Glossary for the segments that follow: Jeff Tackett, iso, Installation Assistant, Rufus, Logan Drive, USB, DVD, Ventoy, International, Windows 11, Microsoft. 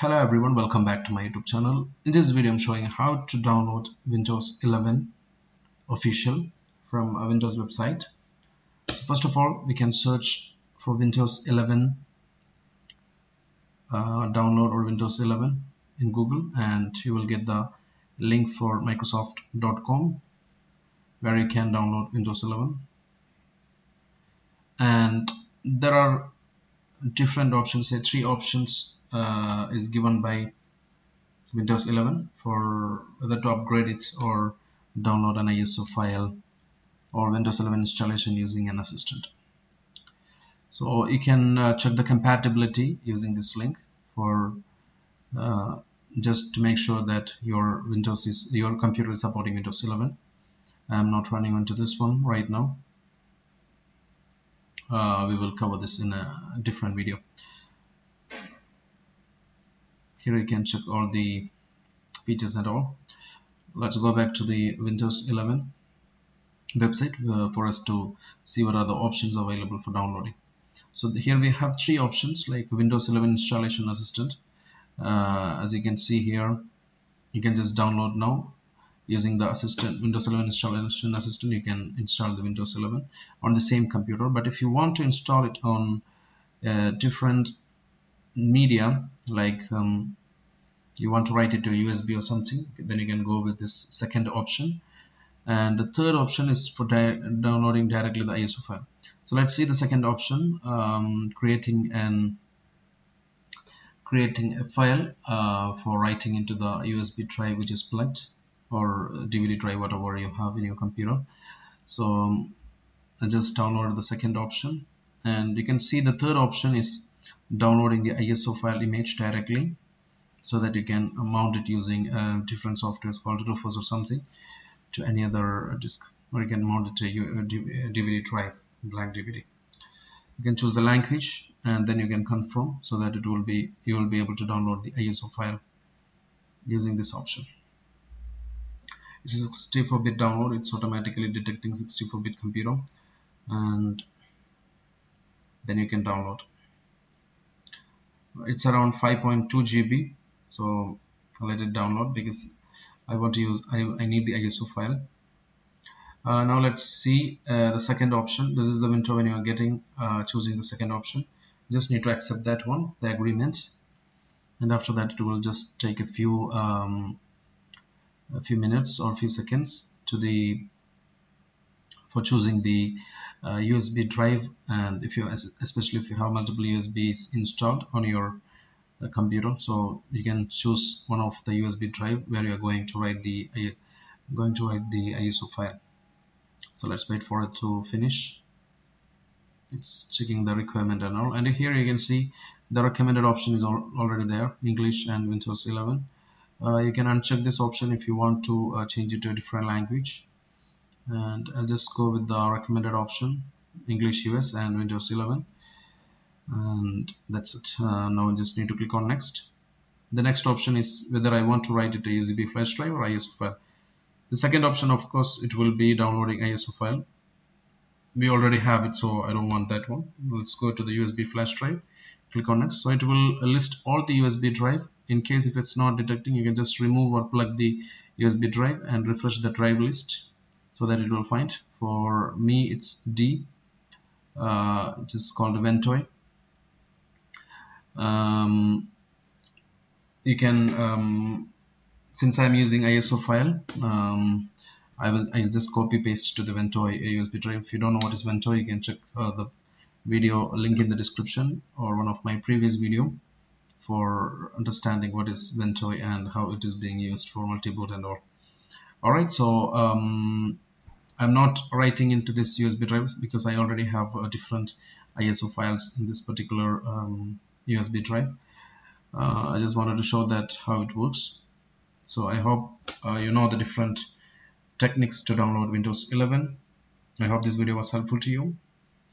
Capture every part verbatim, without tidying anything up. Hello everyone, welcome back to my YouTube channel. In this video I'm showing how to download Windows eleven official from a Windows website. First of all, we can search for Windows eleven uh, download or Windows eleven in Google, and you will get the link for Microsoft dot com where you can download Windows eleven. And there are different options, say three options uh, is given by Windows eleven for whether to upgrade it or download an I S O file or Windows eleven installation using an assistant. So you can uh, check the compatibility using this link for uh, just to make sure that your Windows is your computer is supporting Windows eleven. I'm not running onto this one right now. Uh, we will cover this in a different video. Here you can check all the features and all. Let's go back to the Windows eleven website uh, for us to see what are the options available for downloading. So the, here we have three options like Windows eleven installation assistant. Uh, as you can see here, you can just download now. Using the assistant, Windows eleven installation assistant, you can install the Windows eleven on the same computer. But if you want to install it on uh, different media, like um, you want to write it to U S B or something, then you can go with this second option. And the third option is for di downloading directly the I S O file. So let's see the second option, um, creating an creating a file uh, for writing into the U S B drive which is plugged, or D V D drive, whatever you have in your computer. So um, I just downloaded the second option, and you can see the third option is downloading the I S O file image directly so that you can mount it using uh, different softwares called Rufus or something to any other disk, or you can mount it to your D V D drive, blank D V D. You can choose the language and then you can confirm so that it will be you will be able to download the I S O file using this option. It's a sixty-four bit download. It's automatically detecting sixty-four bit computer, and then you can download. It's around five point two G B, so I'll let it download because I want to use I, I need the I S O file. Uh, now let's see uh, the second option. This is the window when you are getting uh, choosing the second option. You just need to accept that one, the agreement, and after that it will just take a few um, a few minutes or a few seconds to the for choosing the uh, U S B drive. And if you especially if you have multiple U S Bs installed on your uh, computer, so you can choose one of the U S B drive where you are going to write the uh, going to write the I S O file. So let's wait for it to finish. It's checking the requirement and all, and here you can see the recommended option is al already there, English and Windows eleven. Uh, you can uncheck this option if you want to uh, change it to a different language, and I'll just go with the recommended option, English U S and Windows eleven, and that's it. Uh, now I just need to click on next. The next option is whether I want to write it to U S B flash drive or I S O file. The second option, of course, it will be downloading I S O file. We already have it, so I don't want that one. Let's go to the U S B flash drive, click on next. So it will list all the U S B drive. In case if it's not detecting, you can just remove or plug the U S B drive and refresh the drive list so that it will find. For me, it's D, uh, which is called Ventoy. Um, you can, um, since I'm using I S O file, um, I will I'll just copy paste to the Ventoy U S B drive. If you don't know what is Ventoy, you can check uh, the video link in the description or one of my previous video for understanding what is Ventoy and how it is being used for multi-boot and all. Alright, so um, I'm not writing into this U S B drive because I already have uh, different I S O files in this particular um, U S B drive. Uh, I just wanted to show that how it works. So I hope uh, you know the different techniques to download Windows eleven. I hope this video was helpful to you.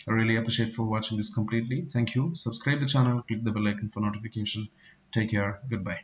I really appreciate for watching this completely. Thank you. Subscribe the channel, click the bell icon for notification. Take care. Goodbye.